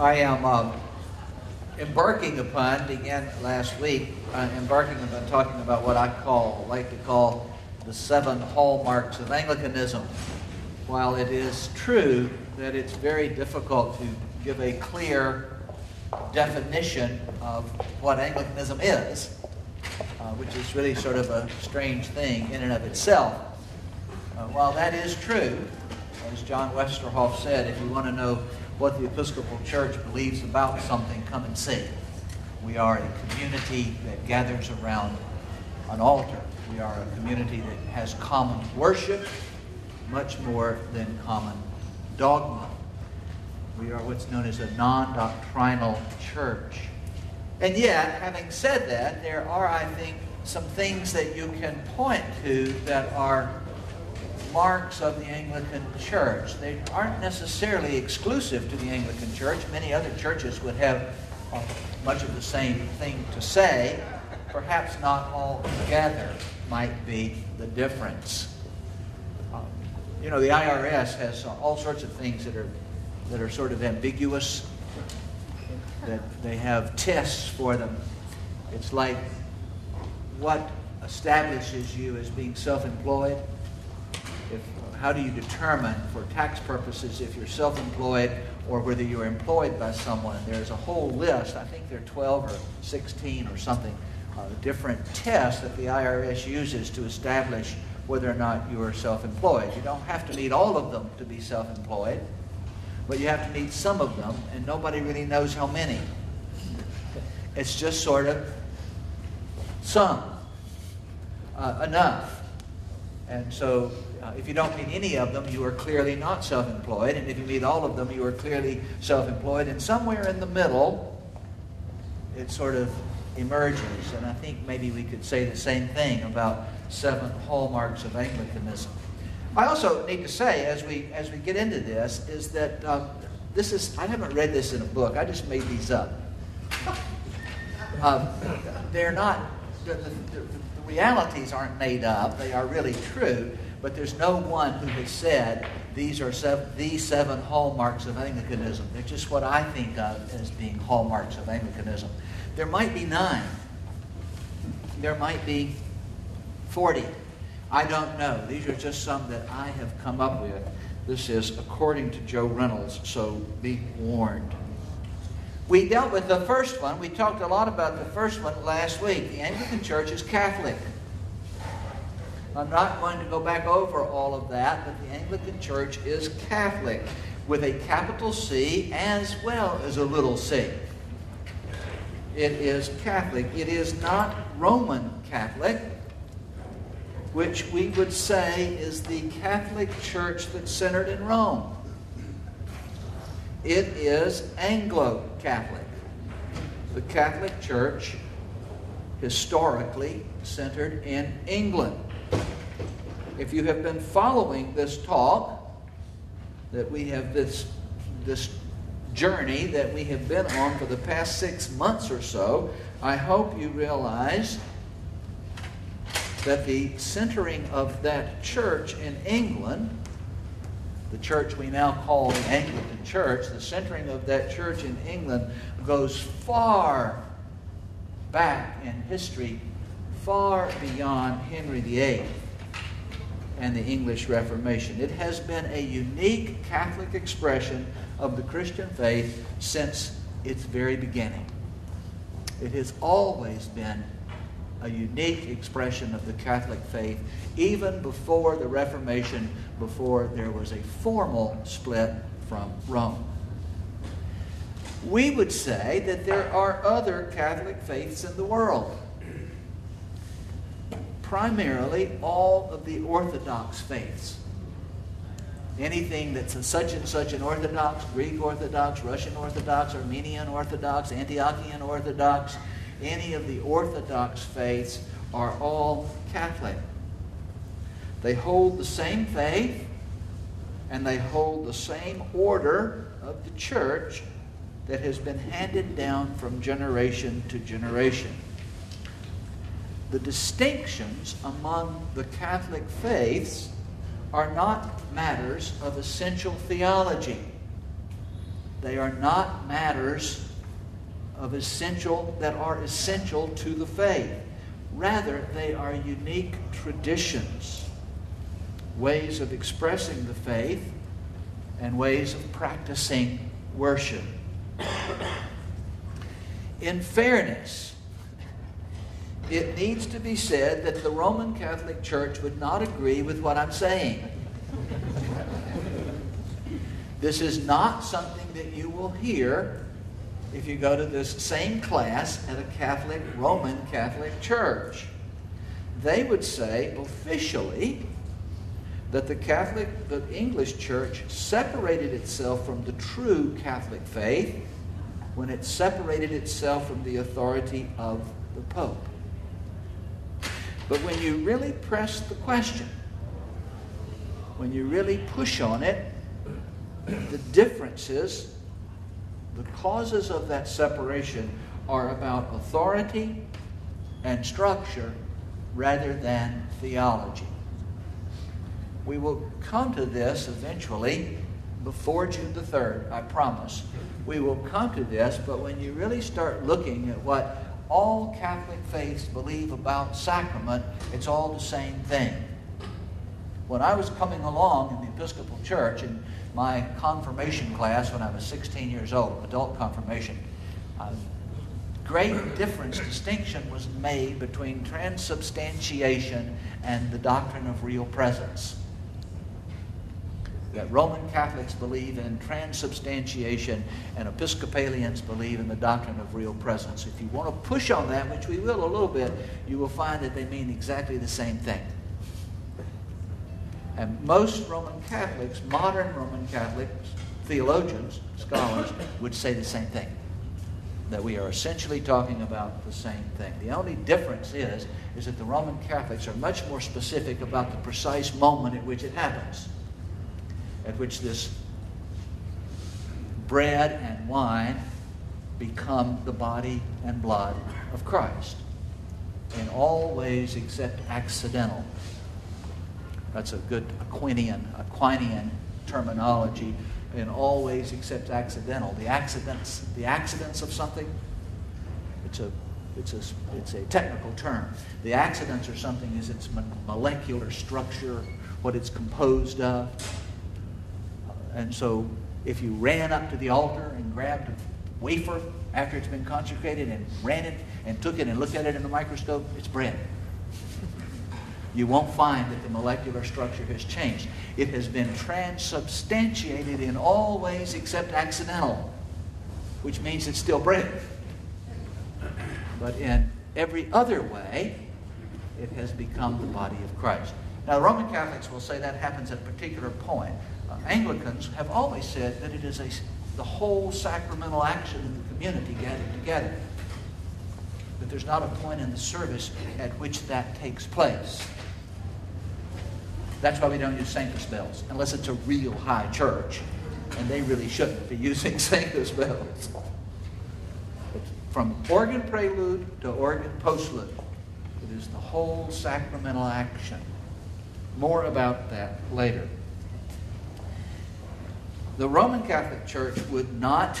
I am embarking upon talking about what I like to call the seven hallmarks of Anglicanism. While it is true that it's very difficult to give a clear definition of what Anglicanism is, which is really sort of a strange thing in and of itself. While that is true, as John Westerhoff said, if you want to know what the Episcopal Church believes about something, come and see. We are a community that gathers around an altar. We are a community that has common worship, much more than common dogma. We are what's known as a non-doctrinal church. And yet, having said that, there are, I think, some things that you can point to that are marks of the Anglican Church. They aren't necessarily exclusive to the Anglican Church. Many other churches would have much of the same thing to say. Perhaps not all together might be the difference. You know, the IRS has all sorts of things that are sort of ambiguous, that they have tests for them. It's like what establishes you as being self-employed. How do you determine for tax purposes if you're self-employed or whether you're employed by someone? There's a whole list, I think there are 12 or 16 or something, different tests that the IRS uses to establish whether or not you are self-employed. You don't have to meet all of them to be self-employed, but you have to meet some of them, and nobody really knows how many. It's just sort of enough. And so if you don't meet any of them, you are clearly not self-employed. And if you meet all of them, you are clearly self-employed. And somewhere in the middle, it sort of emerges. And I think maybe we could say the same thing about seven hallmarks of Anglicanism. I also need to say, as we get into this, is that this is, I haven't read this in a book. I just made these up. They're not, the realities aren't made up. They are really true. But there's no one who has said these are the seven hallmarks of Anglicanism. They're just what I think of as being hallmarks of Anglicanism. There might be 9. There might be 40. I don't know. These are just some that I have come up with. This is according to Joe Reynolds, so be warned. We dealt with the first one. We talked a lot about the first one last week. The Anglican Church is Catholic. I'm not going to go back over all of that, but the Anglican Church is Catholic with a capital C as well as a little c. It is Catholic. It is not Roman Catholic, which we would say is the Catholic Church that's centered in Rome. It is Anglo-Catholic, the Catholic Church historically centered in England. If you have been following this talk, that we have this journey that we have been on for the past 6 months or so, I hope you realize that the centering of that church in England, the church we now call the Anglican Church, the centering of that church in England goes far back in history, far beyond Henry VIII and the English Reformation. It has been a unique Catholic expression of the Christian faith since its very beginning. It has always been a unique expression of the Catholic faith, even before the Reformation, before there was a formal split from Rome. We would say that there are other Catholic faiths in the world. Primarily all of the Orthodox faiths. Anything that's such and such an Orthodox, Greek Orthodox, Russian Orthodox, Armenian Orthodox, Antiochian Orthodox, any of the Orthodox faiths are all Catholic. They hold the same faith and they hold the same order of the church that has been handed down from generation to generation. The distinctions among the Catholic faiths are not matters of essential theology. They are not matters of essential, that are essential to the faith. Rather, they are unique traditions, ways of expressing the faith, and ways of practicing worship. In fairness, it needs to be said that the Roman Catholic Church would not agree with what I'm saying. This is not something that you will hear if you go to this same class at a Catholic, Roman Catholic Church. They would say officially that the English Church separated itself from the true Catholic faith when it separated itself from the authority of the Pope. But when you really press the question, when you really push on it, the differences, the causes of that separation are about authority and structure rather than theology. We will come to this eventually before June the 3rd, I promise. We will come to this, but when you really start looking at what all Catholic faiths believe about sacrament, it's all the same thing. When I was coming along in the Episcopal Church in my confirmation class when I was 16 years old, adult confirmation, great distinction was made between transubstantiation and the doctrine of real presence. That Roman Catholics believe in transubstantiation and Episcopalians believe in the doctrine of real presence. If you want to push on that, which we will a little bit, you will find that they mean exactly the same thing. And most Roman Catholics, modern Roman Catholics, theologians, scholars, would say the same thing. That we are essentially talking about the same thing. The only difference is that the Roman Catholics are much more specific about the precise moment at which it happens, at which this bread and wine become the body and blood of Christ, in all ways except accidental. That's a good Aquinian terminology, in all ways except accidental. The accidents of something, it's a technical term. The accidents of something is its molecular structure, what it's composed of. And so if you ran up to the altar and grabbed a wafer after it's been consecrated and ran it and took it and looked at it in the microscope, it's bread. You won't find that the molecular structure has changed. It has been transubstantiated in all ways except accidental, which means it's still bread. But in every other way, it has become the body of Christ. Now, the Roman Catholics will say that happens at a particular point. Anglicans have always said that it is the whole sacramental action of the community gathered together. But there's not a point in the service at which that takes place. That's why we don't use Sanctus bells, unless it's a real high church, and they really shouldn't be using Sanctus bells. From organ prelude to organ postlude, it is the whole sacramental action. More about that later. The Roman Catholic Church would not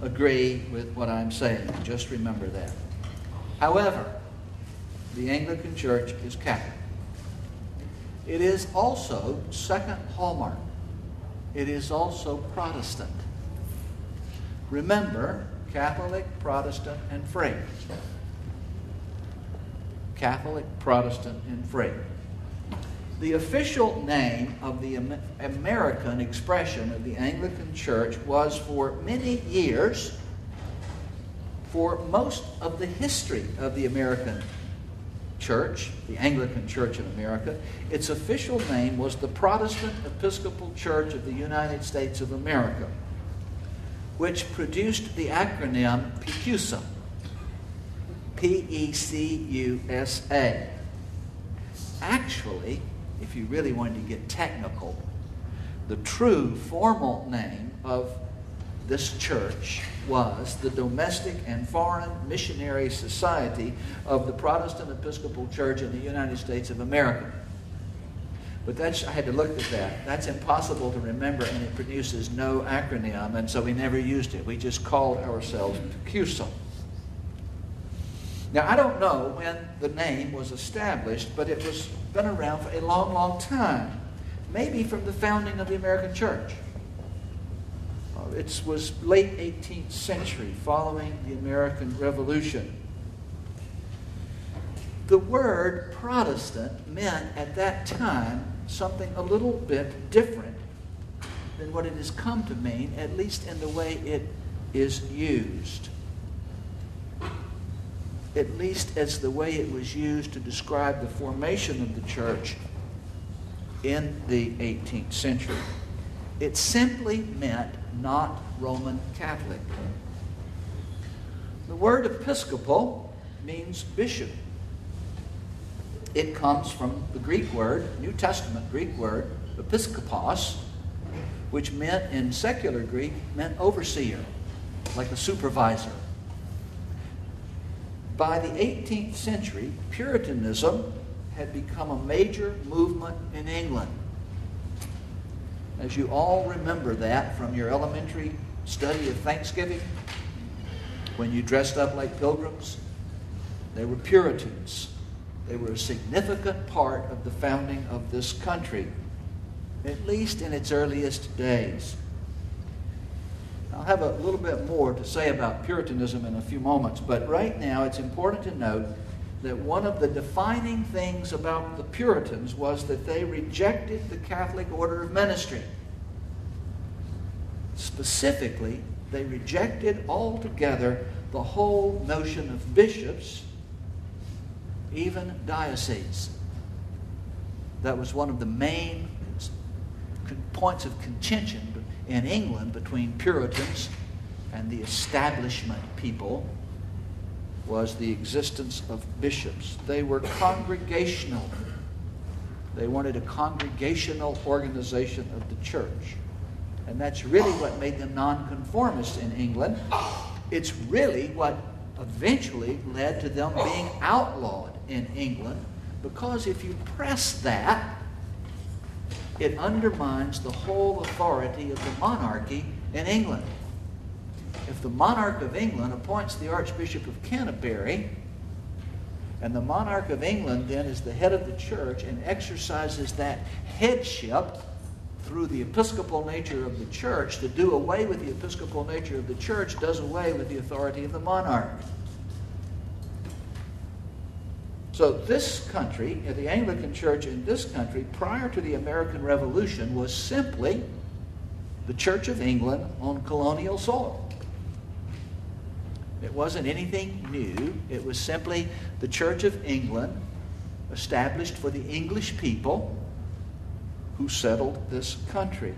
agree with what I'm saying. Just remember that. However, the Anglican Church is Catholic. It is also, second hallmark, it is also Protestant. Remember, Catholic, Protestant, and free. Catholic, Protestant, and free. The official name of the American expression of the Anglican Church was for many years, for most of the history of the American Church, the Anglican Church in America, its official name was the Protestant Episcopal Church of the United States of America, which produced the acronym PECUSA, P-E-C-U-S-A. Actually, if you really wanted to get technical, the true formal name of this church was the Domestic and Foreign Missionary Society of the Protestant Episcopal Church in the United States of America. But that's, I had to look at that. That's impossible to remember, and it produces no acronym, and so we never used it. We just called ourselves PECUSA. Now, I don't know when the name was established, but it was been around for a long, long time, maybe from the founding of the American church. It was late 18th century, following the American Revolution. The word Protestant meant at that time something a little bit different than what it has come to mean, at least in the way it is used. At least as the way it was used to describe the formation of the church in the 18th century. It simply meant not Roman Catholic. The word Episcopal means bishop. It comes from the Greek word, New Testament Greek word, episkopos, which meant in secular Greek meant overseer, like a supervisor. By the 18th century, Puritanism had become a major movement in England. As you all remember that from your elementary study of Thanksgiving, when you dressed up like pilgrims, they were Puritans. They were a significant part of the founding of this country, at least in its earliest days. I'll have a little bit more to say about Puritanism in a few moments, but right now it's important to note that one of the defining things about the Puritans was that they rejected the Catholic order of ministry. Specifically, they rejected altogether the whole notion of bishops, even dioceses. That was one of the main points of contention in England between Puritans and the establishment people, was the existence of bishops. They were congregational. They wanted a congregational organization of the church. And that's really what made them nonconformists in England. It's really what eventually led to them being outlawed in England, because if you press that, it undermines the whole authority of the monarchy in England. If the monarch of England appoints the Archbishop of Canterbury, and the monarch of England then is the head of the church and exercises that headship through the episcopal nature of the church, to do away with the episcopal nature of the church does away with the authority of the monarch. So this country, the Anglican Church in this country, prior to the American Revolution, was simply the Church of England on colonial soil. It wasn't anything new. It was simply the Church of England established for the English people who settled this country.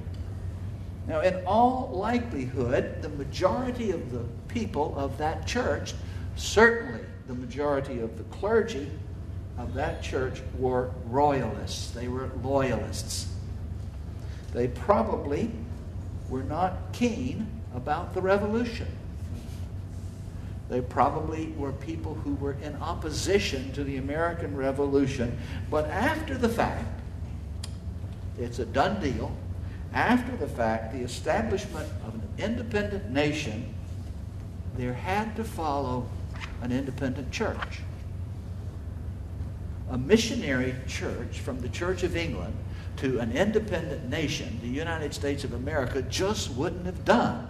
Now, in all likelihood, the majority of the people of that church, certainly the majority of the clergy of that church, were royalists. They were loyalists. They probably were not keen about the revolution. They probably were people who were in opposition to the American Revolution. But after the fact, it's a done deal. After the fact, the establishment of an independent nation, there had to follow an independent church. A missionary church from the Church of England to an independent nation, the United States of America, just wouldn't have done.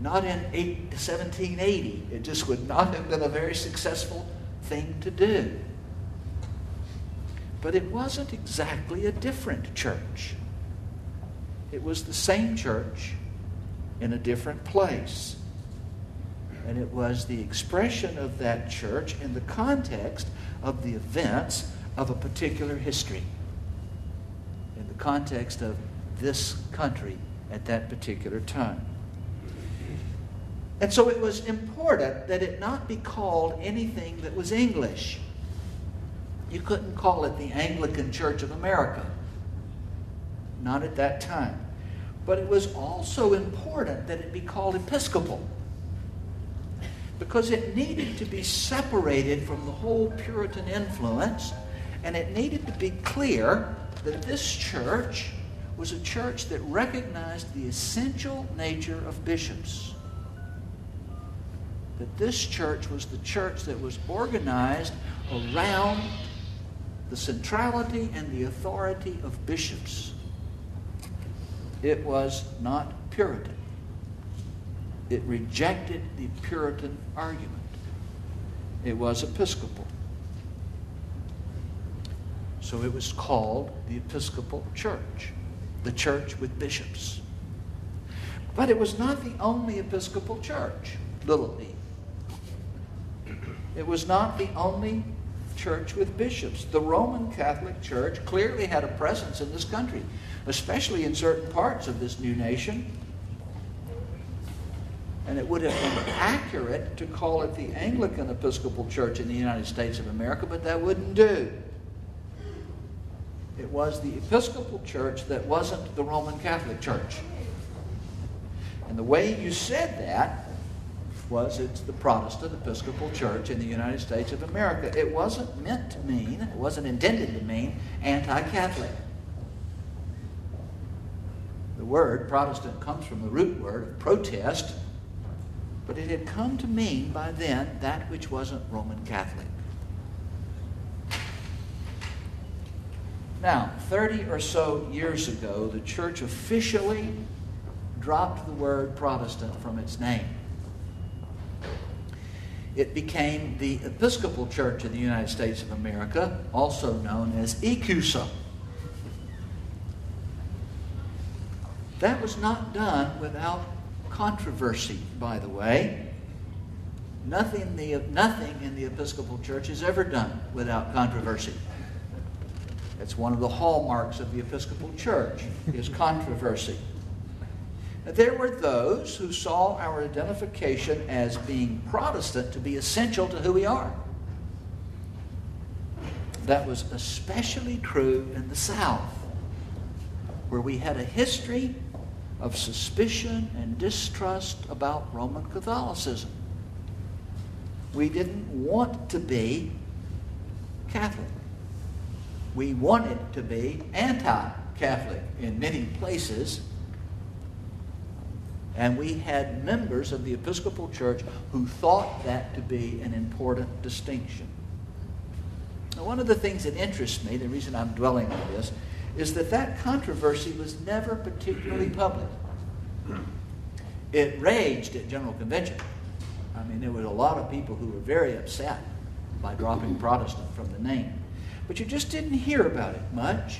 Not in 1780. It just would not have been a very successful thing to do. But it wasn't exactly a different church. It was the same church in a different place. And it was the expression of that church in the context of the events of a particular history, in the context of this country at that particular time. And so it was important that it not be called anything that was English. You couldn't call it the Anglican Church of America, not at that time. But it was also important that it be called Episcopal, because it needed to be separated from the whole Puritan influence, and it needed to be clear that this church was a church that recognized the essential nature of bishops. That this church was the church that was organized around the centrality and the authority of bishops. It was not Puritan. It rejected the Puritan argument. It was Episcopal. So it was called the Episcopal Church, the church with bishops. But it was not the only Episcopal church, little e. It was not the only church with bishops. The Roman Catholic Church clearly had a presence in this country, especially in certain parts of this new nation. And it would have been accurate to call it the Anglican Episcopal Church in the United States of America, but that wouldn't do. It was the Episcopal Church that wasn't the Roman Catholic Church. And the way you said that was it's the Protestant Episcopal Church in the United States of America. It wasn't meant to mean, it wasn't intended to mean anti-Catholic. The word Protestant comes from the root word protest, but it had come to mean by then that which wasn't Roman Catholic. Now, 30 or so years ago, the church officially dropped the word Protestant from its name. It became the Episcopal Church in the United States of America, also known as PECUSA. That was not done without controversy, by the way. Nothing in the Episcopal Church is ever done without controversy. It's one of the hallmarks of the Episcopal Church, is controversy. There were those who saw our identification as being Protestant to be essential to who we are. That was especially true in the South, where we had a history of suspicion and distrust about Roman Catholicism. We didn't want to be Catholic. We wanted to be anti-Catholic in many places, and we had members of the Episcopal Church who thought that to be an important distinction. Now, one of the things that interests me, the reason I'm dwelling on this, is that that controversy was never particularly public. It raged at General Convention. I mean, there was a lot of people who were very upset by dropping Protestant from the name. But you just didn't hear about it much.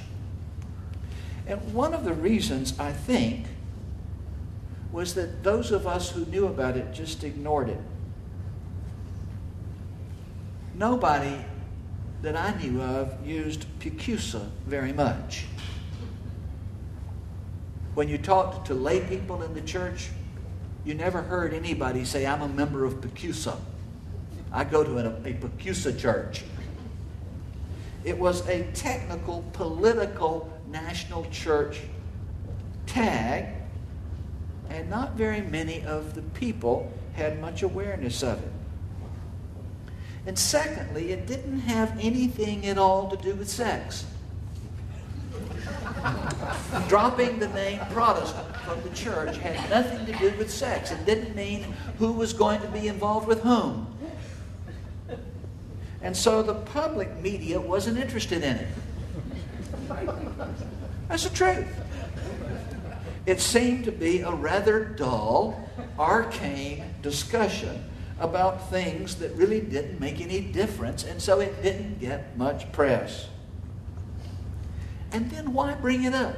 And one of the reasons, I think, was that those of us who knew about it just ignored it. Nobody that I knew of used PECUSA very much. When you talked to lay people in the church, you never heard anybody say, I'm a member of PECUSA. I go to a PECUSA church. It was a technical, political, national church tag, and not very many of the people had much awareness of it. And secondly, it didn't have anything at all to do with sex. Dropping the name Protestant from the church had nothing to do with sex. It didn't mean who was going to be involved with whom. And so the public media wasn't interested in it. That's the truth. It seemed to be a rather dull, arcane discussion about things that really didn't make any difference, and so it didn't get much press. And then why bring it up?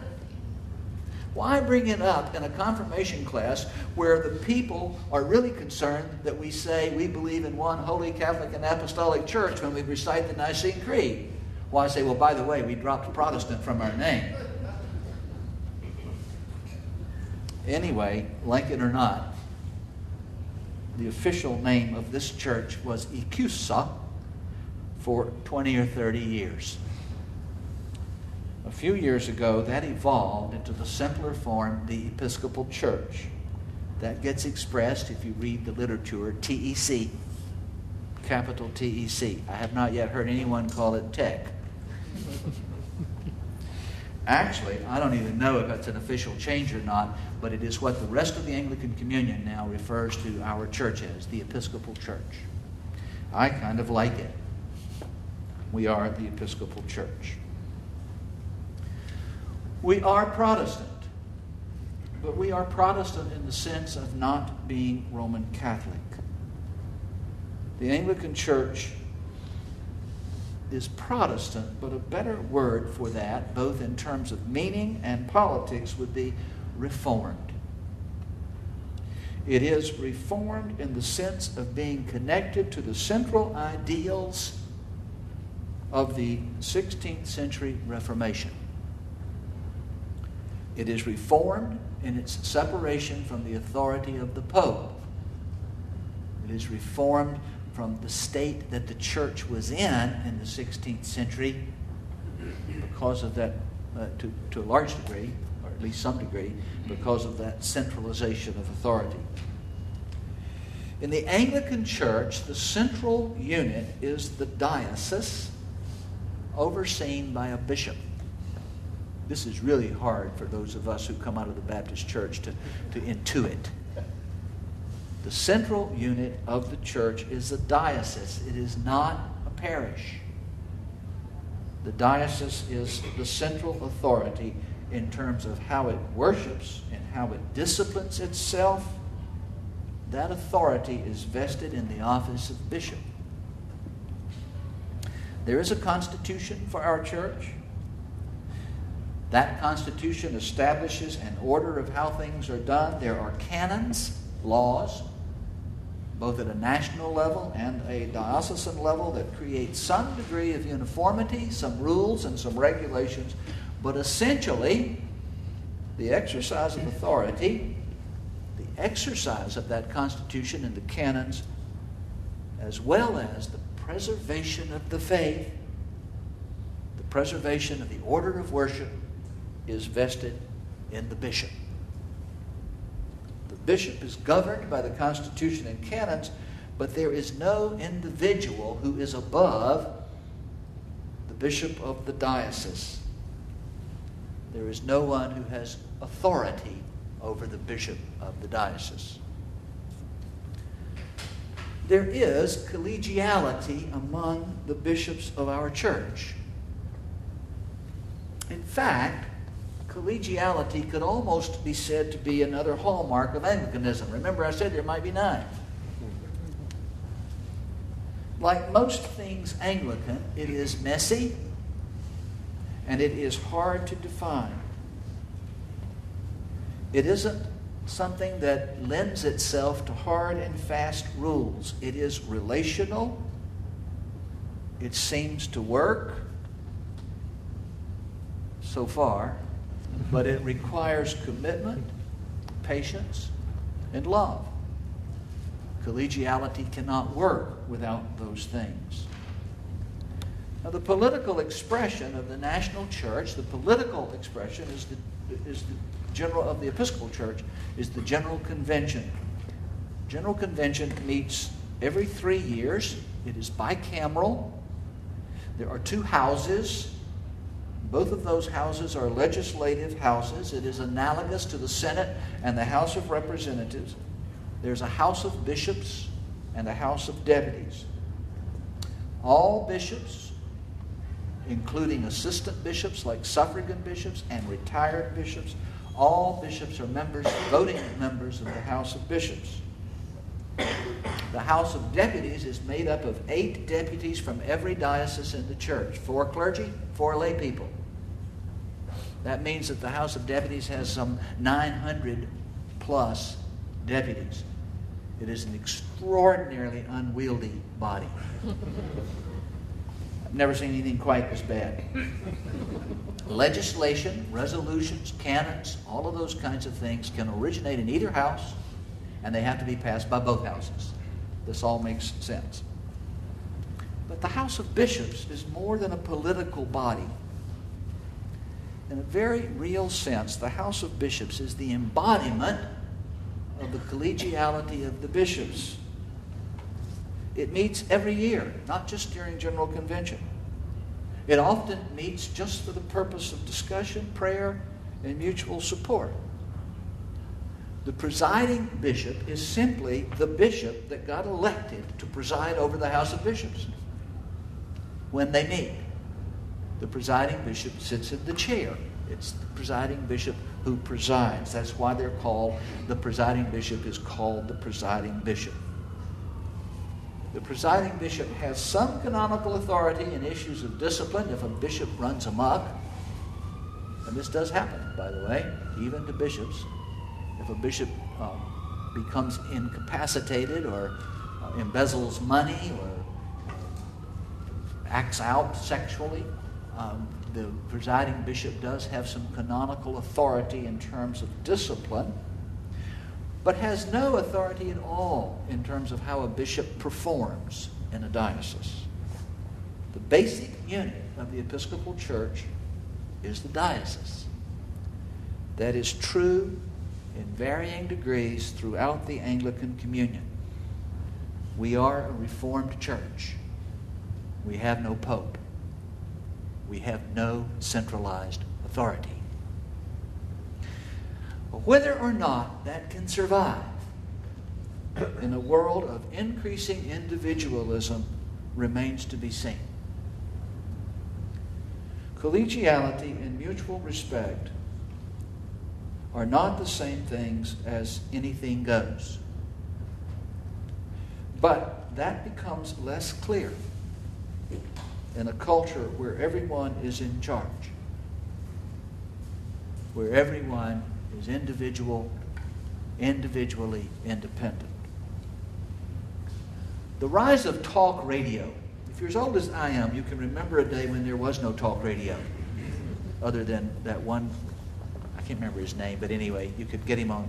Why bring it up in a confirmation class where the people are really concerned that we say we believe in one holy Catholic and apostolic church when we recite the Nicene Creed? Why say, well, by the way, we dropped Protestant from our name. Anyway, like it or not, the official name of this church was PECUSA for 20 or 30 years. A few years ago, that evolved into the simpler form, the Episcopal Church. That gets expressed, if you read the literature, TEC, capital TEC. I have not yet heard anyone call it TEC. Actually, I don't even know if that's an official change or not, but it is what the rest of the Anglican Communion now refers to our church as, the Episcopal Church. I kind of like it. We are the Episcopal Church. We are Protestant, but we are Protestant in the sense of not being Roman Catholic. The Anglican Church is Protestant, but a better word for that, both in terms of meaning and politics, would be reformed. It is reformed in the sense of being connected to the central ideals of the 16th century Reformation. It is reformed in its separation from the authority of the Pope. It is reformed from the state that the church was in the 16th century, because of that, to a large degree, or at least some degree, because of that centralization of authority. In the Anglican Church, the central unit is the diocese, overseen by a bishop. This is really hard for those of us who come out of the Baptist Church to intuit. The central unit of the church is a diocese. It is not a parish. The diocese is the central authority in terms of how it worships and how it disciplines itself. That authority is vested in the office of bishop. There is a constitution for our church. That constitution establishes an order of how things are done. There are canons, laws, both at a national level and a diocesan level, that create some degree of uniformity, some rules and some regulations, but essentially the exercise of authority, the exercise of that constitution and the canons, as well as the preservation of the faith, the preservation of the order of worship, is vested in the bishop. The bishop is governed by the constitution and canons, but there is no individual who is above the bishop of the diocese. There is no one who has authority over the bishop of the diocese. There is collegiality among the bishops of our church. In fact, collegiality could almost be said to be another hallmark of Anglicanism. Remember, I said there might be 9. Like most things Anglican, it is messy and it is hard to define. It isn't something that lends itself to hard and fast rules. It is relational. It seems to work so far, but it requires commitment, patience, and love. Collegiality cannot work without those things. Now, the political expression of the national church, the political expression is the general of the Episcopal Church, is the General Convention. General Convention meets every 3 years. It is bicameral. There are 2 houses. Both of those houses are legislative houses. It is analogous to the Senate and the House of Representatives. There's a House of Bishops and a House of Deputies. All bishops, including assistant bishops like suffragan bishops and retired bishops, all bishops are members, voting members of the House of Bishops. The House of Deputies is made up of 8 deputies from every diocese in the church, 4 clergy, 4 lay people. That means that the House of Deputies has some 900 plus deputies. It is an extraordinarily unwieldy body. I've never seen anything quite this bad. Legislation, resolutions, canons, all of those kinds of things can originate in either house, and they have to be passed by both houses. This all makes sense. But the House of Bishops is more than a political body. In a very real sense, the House of Bishops is the embodiment of the collegiality of the bishops. It meets every year, not just during General Convention. It often meets just for the purpose of discussion, prayer, and mutual support. The presiding bishop is simply the bishop that got elected to preside over the House of Bishops. When they meet, the presiding bishop sits in the chair. It's the presiding bishop who presides. That's why they're called, the presiding bishop is called the presiding bishop. The presiding bishop has some canonical authority in issues of discipline if a bishop runs amok. And this does happen, by the way, even to bishops. If a bishop becomes incapacitated or embezzles money or acts out sexually, the presiding bishop does have some canonical authority in terms of discipline, but has no authority at all in terms of how a bishop performs in a diocese. The basic unit of the Episcopal Church is the diocese. That is true in varying degrees throughout the Anglican communion. We are a Reformed church. We have no pope. We have no centralized authority. Whether or not that can survive in a world of increasing individualism remains to be seen. Collegiality and mutual respect are not the same things as anything goes. But that becomes less clear in a culture where everyone is in charge, where everyone is individual, individually independent. The rise of talk radio. If you're as old as I am, you can remember a day when there was no talk radio, other than that one, I can't remember his name, but anyway, you could get him on,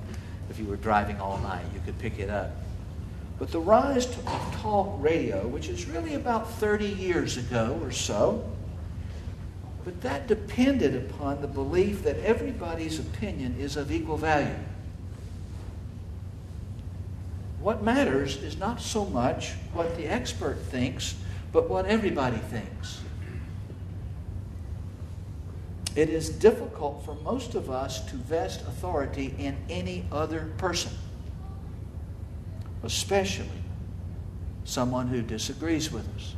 if you were driving all night, you could pick it up. But the rise of talk radio, which is really about 30 years ago or so, but that depended upon the belief that everybody's opinion is of equal value. What matters is not so much what the expert thinks, but what everybody thinks. It is difficult for most of us to vest authority in any other person, especially someone who disagrees with us.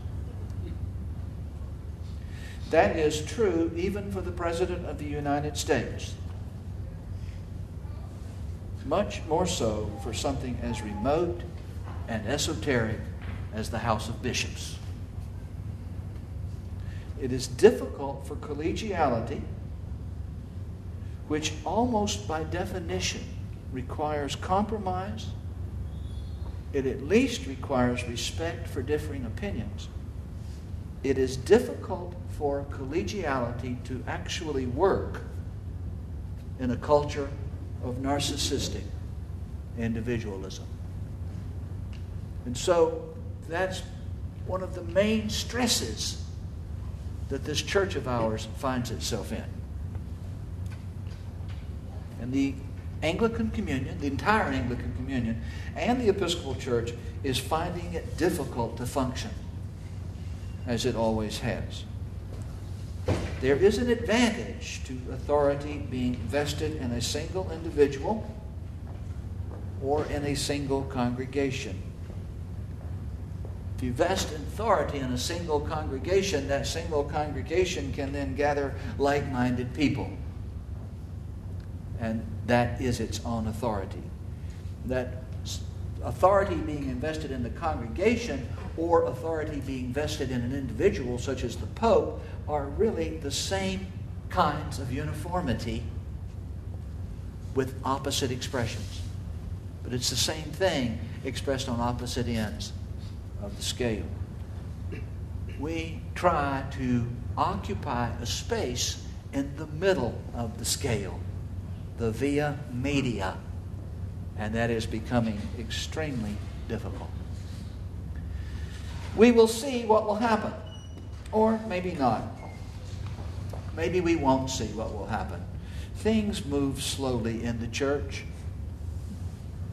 That is true even for the President of the United States, much more so for something as remote and esoteric as the House of Bishops. It is difficult for collegiality, which almost by definition requires compromise. It at least requires respect for differing opinions. It is difficult for collegiality to actually work in a culture of narcissistic individualism. And so that's one of the main stresses that this church of ours finds itself in. And the Anglican communion, the entire Anglican communion, and the Episcopal Church is finding it difficult to function as it always has. There is an advantage to authority being vested in a single individual or in a single congregation. If you vest authority in a single congregation, that single congregation can then gather like-minded people. And that is its own authority. That authority being invested in the congregation or authority being vested in an individual such as the Pope are really the same kinds of uniformity with opposite expressions. But it's the same thing expressed on opposite ends of the scale. We try to occupy a space in the middle of the scale, the via media, and that is becoming extremely difficult. We will see what will happen, or maybe not. Maybe we won't see what will happen. Things move slowly in the church,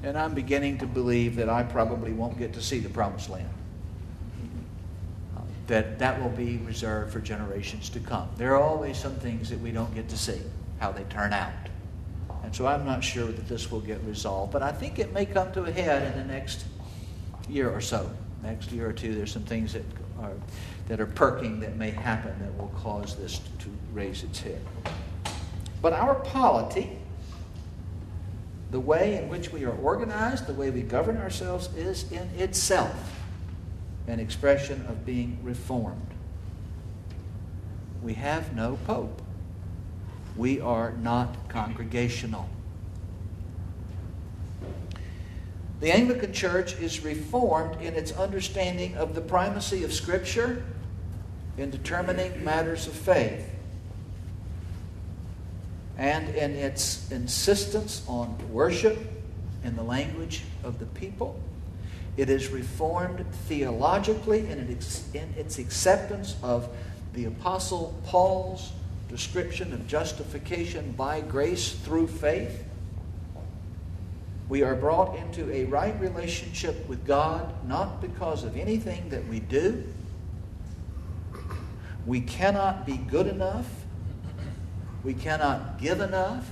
and I'm beginning to believe that I probably won't get to see the Promised Land. that will be reserved for generations to come. There are always some things that we don't get to see, how they turn out. And so I'm not sure that this will get resolved, but I think it may come to a head in the next year or so. Next year or two, there's some things that are perking that may happen that will cause this to raise its head. But our polity, the way in which we are organized, the way we govern ourselves, is in itself an expression of being reformed. We have no pope. We are not congregational. The Anglican Church is reformed in its understanding of the primacy of Scripture in determining matters of faith, and in its insistence on worship in the language of the people. It is reformed theologically in its acceptance of the Apostle Paul's description of justification by grace through faith. We are brought into a right relationship with God, not because of anything that we do. We cannot be good enough. We cannot give enough.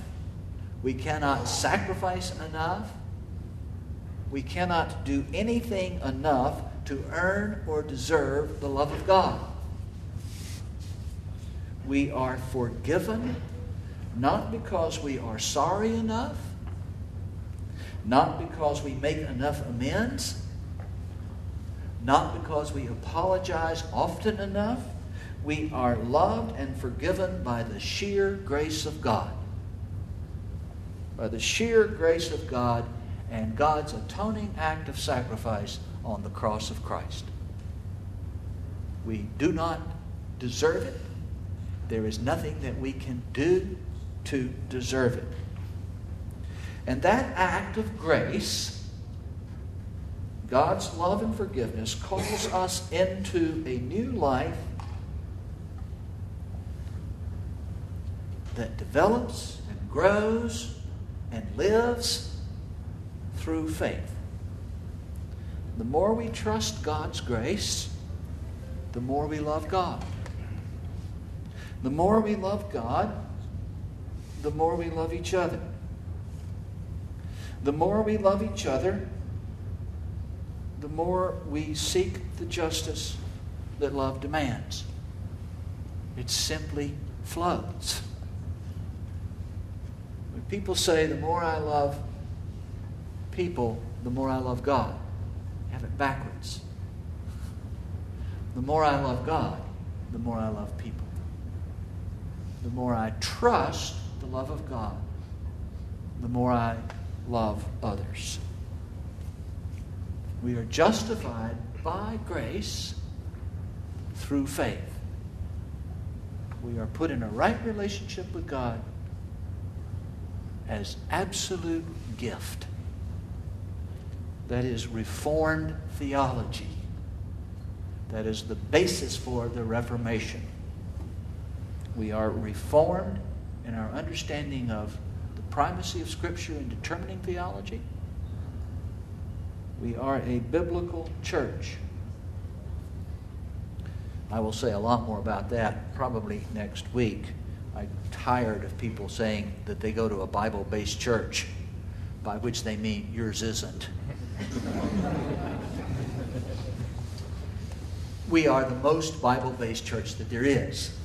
We cannot sacrifice enough. We cannot do anything enough to earn or deserve the love of God. We are forgiven not because we are sorry enough, not because we make enough amends, not because we apologize often enough. We are loved and forgiven by the sheer grace of God. By the sheer grace of God and God's atoning act of sacrifice on the cross of Christ. We do not deserve it. There is nothing that we can do to deserve it. And that act of grace, God's love and forgiveness, calls us into a new life that develops and grows and lives through faith. The more we trust God's grace, the more we love God. The more we love God, the more we love each other. The more we love each other, the more we seek the justice that love demands. It simply flows. When people say, the more I love people, the more I love God, have it backwards. The more I love God, the more I love people. The more I trust the love of God, the more I love others. We are justified by grace through faith. We are put in a right relationship with God as absolute gift. That is Reformed theology. That is the basis for the Reformation. We are reformed in our understanding of the primacy of Scripture in determining theology. We are a biblical church. I will say a lot more about that probably next week. I'm tired of people saying that they go to a Bible-based church, by which they mean yours isn't. We are the most Bible-based church that there is.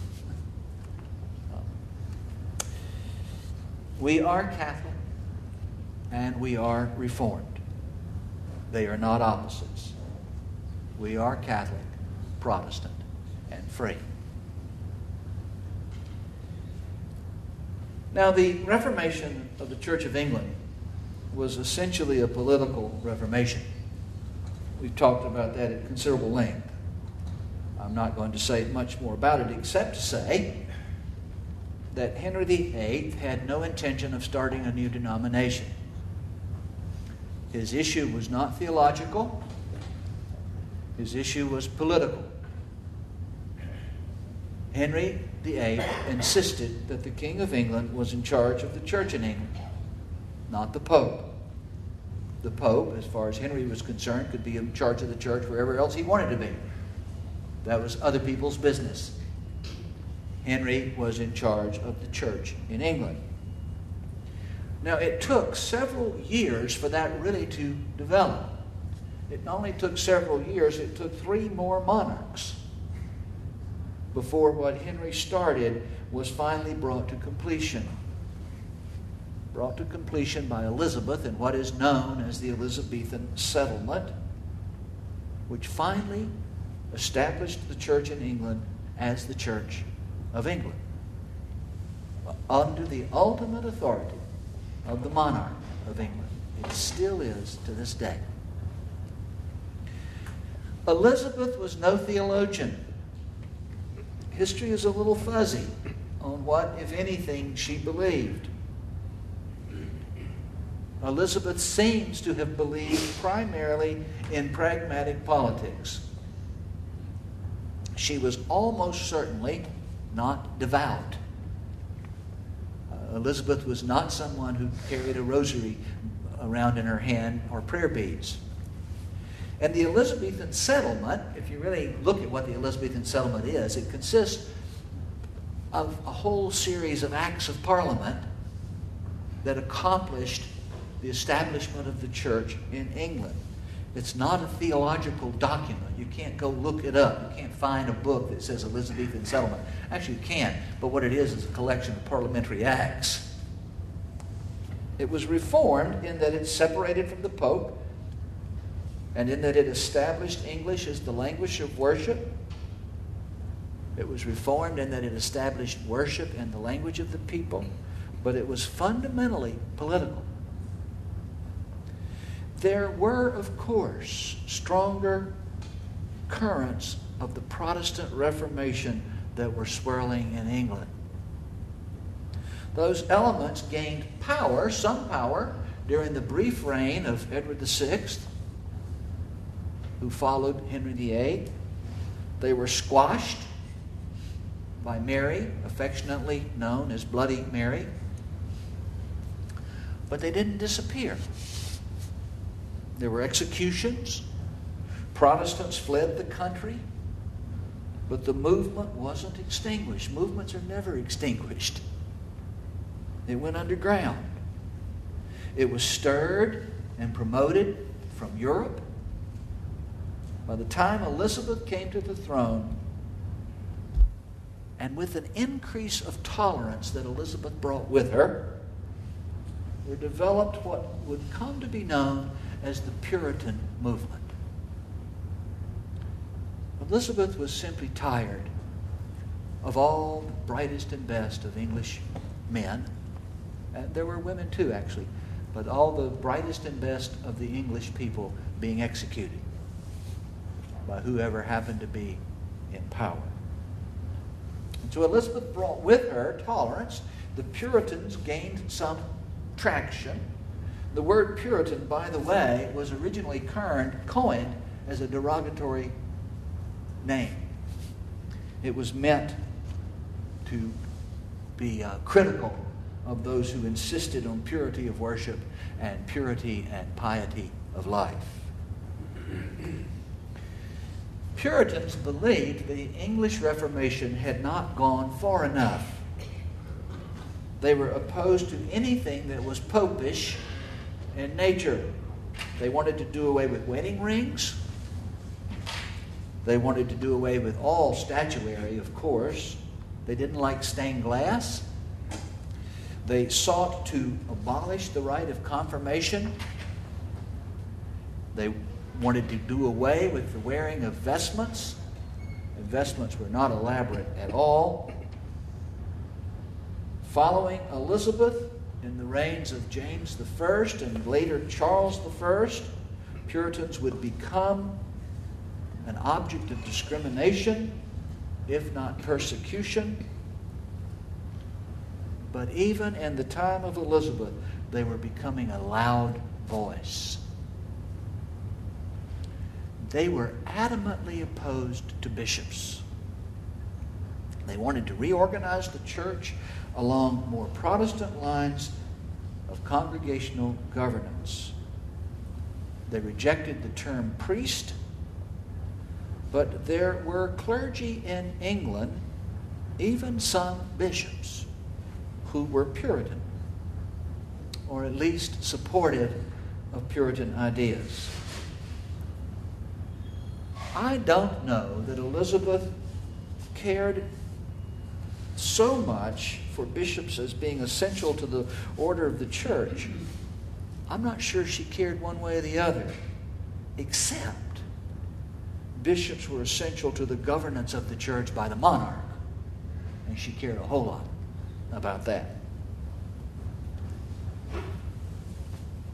We are Catholic and we are Reformed. They are not opposites. We are Catholic, Protestant, and free. Now, the Reformation of the Church of England was essentially a political reformation. We've talked about that at considerable length. I'm not going to say much more about it except to say that Henry VIII had no intention of starting a new denomination. His issue was not theological. His issue was political. Henry VIII insisted that the King of England was in charge of the church in England, not the Pope. The Pope, as far as Henry was concerned, could be in charge of the church wherever else he wanted to be. That was other people's business. Henry was in charge of the church in England. Now, it took several years for that really to develop. It only took several years. It took 3 more monarchs before what Henry started was finally brought to completion. Brought to completion by Elizabeth in what is known as the Elizabethan Settlement, which finally established the church in England as the Church of England, under the ultimate authority of the monarch of England. It still is to this day. Elizabeth was no theologian. History is a little fuzzy on what, if anything, she believed. Elizabeth seems to have believed primarily in pragmatic politics. She was almost certainly not devout. Elizabeth was not someone who carried a rosary around in her hand or prayer beads. And the Elizabethan settlement, if you really look at what the Elizabethan settlement is, it consists of a whole series of acts of parliament that accomplished the establishment of the church in England. It's not a theological document. You can't go look it up. You can't find a book that says Elizabethan settlement. Actually, you can, but what it is a collection of parliamentary acts. It was reformed in that it separated from the Pope, and in that it established English as the language of worship. It was reformed in that it established worship and the language of the people, but it was fundamentally political. There were, of course, stronger currents of the Protestant Reformation that were swirling in England. Those elements gained power, some power, during the brief reign of Edward VI, who followed Henry VIII. They were squashed by Mary, affectionately known as Bloody Mary, but they didn't disappear. There were executions. Protestants fled the country, but the movement wasn't extinguished. Movements are never extinguished. It went underground. It was stirred and promoted from Europe. By the time Elizabeth came to the throne, and with an increase of tolerance that Elizabeth brought with her, were developed what would come to be known as the Puritan movement. Elizabeth was simply tired of all the brightest and best of English men. And there were women too, actually, but all the brightest and best of the English people being executed by whoever happened to be in power. And so Elizabeth brought with her tolerance. The Puritans gained some traction. The word Puritan, by the way, was originally coined as a derogatory name. It was meant to be critical of those who insisted on purity of worship and purity and piety of life. Puritans believed the English Reformation had not gone far enough. They were opposed to anything that was popish in nature. They wanted to do away with wedding rings. They wanted to do away with all statuary, of course. They didn't like stained glass. They sought to abolish the rite of confirmation. They wanted to do away with the wearing of vestments. And vestments were not elaborate at all. Following Elizabeth, in the reigns of James I and later Charles I, Puritans would become an object of discrimination, if not persecution. But even in the time of Elizabeth, they were becoming a loud voice. They were adamantly opposed to bishops. They wanted to reorganize the church along more Protestant lines of congregational governance. They rejected the term priest. But there were clergy in England, even some bishops, who were Puritan, or at least supportive of Puritan ideas. I don't know that Elizabeth cared so much for bishops as being essential to the order of the church. I'm not sure she cared one way or the other, except bishops were essential to the governance of the church by the monarch, and she cared a whole lot about that.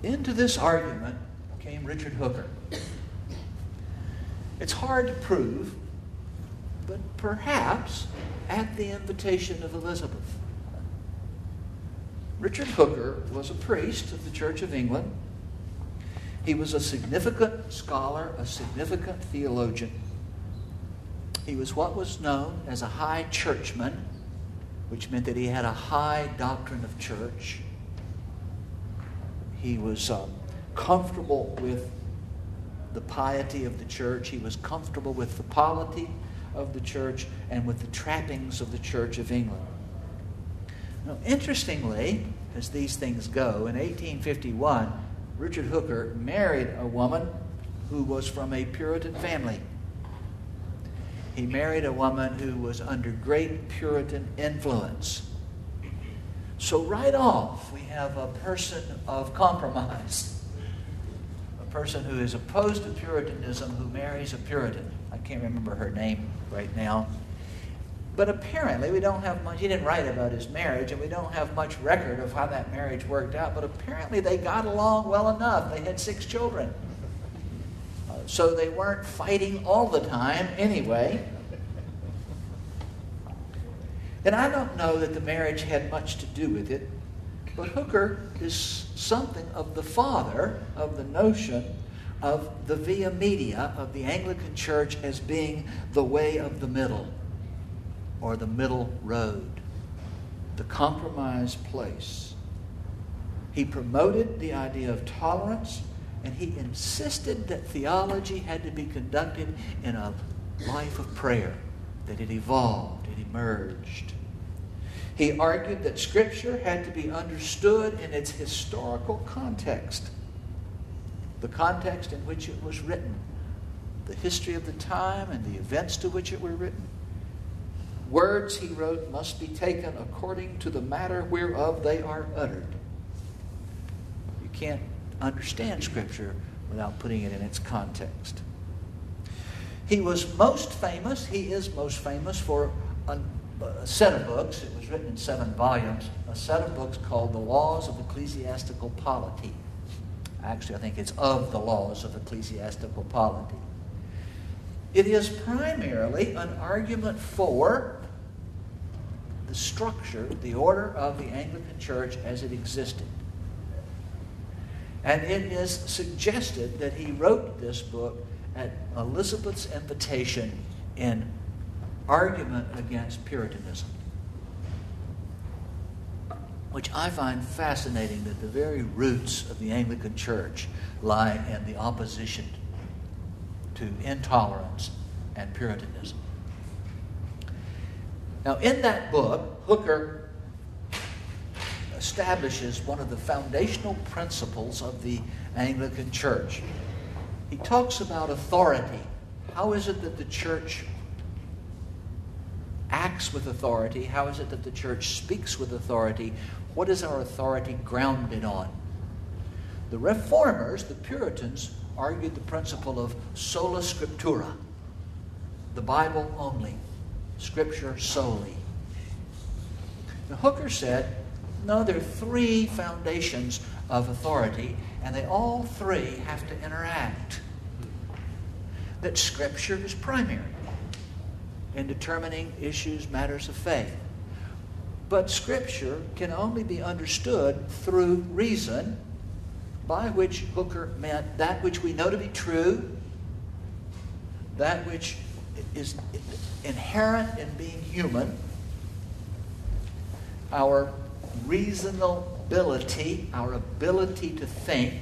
Into this argument came Richard Hooker. It's hard to prove, but perhaps at the invitation of Elizabeth. Richard Hooker was a priest of the Church of England. He was a significant scholar, a significant theologian. He was what was known as a high churchman, which meant that he had a high doctrine of church. He was comfortable with the piety of the church. He was comfortable with the polity of the church and with the trappings of the Church of England. Now, interestingly, as these things go, in 1851, Richard Hooker married a woman who was from a Puritan family. He married a woman who was under great Puritan influence. So right off, we have a person of compromise, a person who is opposed to Puritanism, who marries a Puritan. I can't remember her name right now. But apparently, we don't have much, he didn't write about his marriage, and we don't have much record of how that marriage worked out, but apparently they got along well enough. They had 6 children. So they weren't fighting all the time anyway. And I don't know that the marriage had much to do with it, but Hooker is something of the father of the notion of the via media of the Anglican Church as being the way of the middle, or the middle road, the compromise place. He promoted the idea of tolerance, and he insisted that theology had to be conducted in a life of prayer, that it evolved, it emerged. He argued that Scripture had to be understood in its historical context, the context in which it was written, the history of the time and the events to which it were written. Words, he wrote, must be taken according to the matter whereof they are uttered. You can't understand Scripture without putting it in its context. He was most famous, he is most famous for a set of books. It was written in 7 volumes, a set of books called The Laws of Ecclesiastical Polity. Actually, I think it's of the Laws of Ecclesiastical Polity. It is primarily an argument for the structure, the order of the Anglican Church as it existed. And it is suggested that he wrote this book at Elizabeth's invitation in argument against Puritanism, which I find fascinating, that the very roots of the Anglican Church lie in the opposition to intolerance and Puritanism. Now, in that book, Hooker establishes one of the foundational principles of the Anglican Church. He talks about authority. How is it that the church acts with authority? How is it that the church speaks with authority? What is our authority grounded on? The Reformers, the Puritans, argued the principle of sola scriptura, the Bible only, Scripture solely. Now, Hooker said, no, there are 3 foundations of authority, and they all 3 have to interact. That Scripture is primary in determining issues, matters of faith. But Scripture can only be understood through reason, by which Hooker meant that which we know to be true, that which is inherent in being human, our reasonability, our ability to think,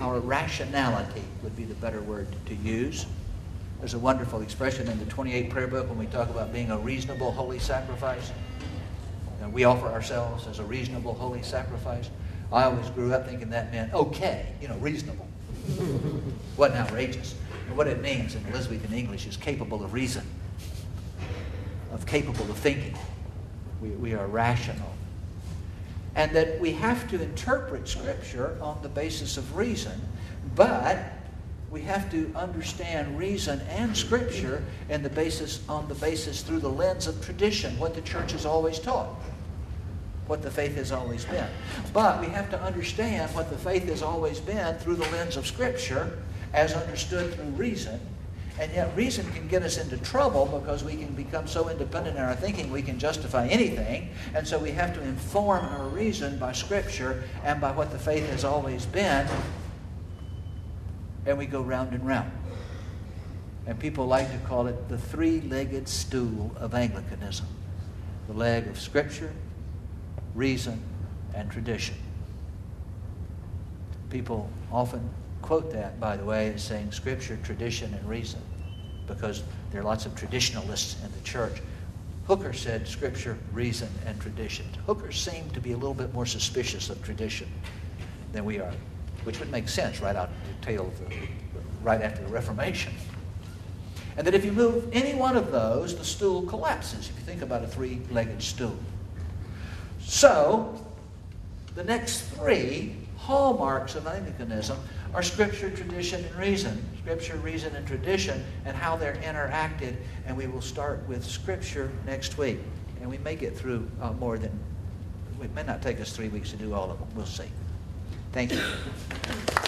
our rationality would be the better word to use, There's a wonderful expression in the 28th prayer book when we talk about being a reasonable holy sacrifice. And we offer ourselves as a reasonable holy sacrifice. I always grew up thinking that meant okay, you know, reasonable. Wasn't outrageous. And what it means in Elizabethan English is capable of reason, of capable of thinking. We are rational. And that we have to interpret Scripture on the basis of reason, but we have to understand reason and Scripture and the basis, on the basis through the lens of tradition, what the church has always taught, what the faith has always been. But we have to understand what the faith has always been through the lens of Scripture as understood through reason. And yet reason can get us into trouble because we can become so independent in our thinking we can justify anything. And so we have to inform our reason by Scripture and by what the faith has always been. And we go round and round. And people like to call it the three-legged stool of Anglicanism. The leg of Scripture, reason, and tradition. People often quote that, by the way, as saying Scripture, tradition, and reason, because there are lots of traditionalists in the church. Hooker said Scripture, reason, and tradition. Hooker seemed to be a little bit more suspicious of tradition than we are, which would make sense right out of the tail of the, right after the Reformation. And that if you move any one of those, the stool collapses, if you think about a three-legged stool. So the next three hallmarks of Anglicanism are Scripture, tradition, and reason. Scripture, reason, and tradition, and how they're interacted. And we will start with Scripture next week. And we may get through more than, it may not take us 3 weeks to do all of them. We'll see. Thank you.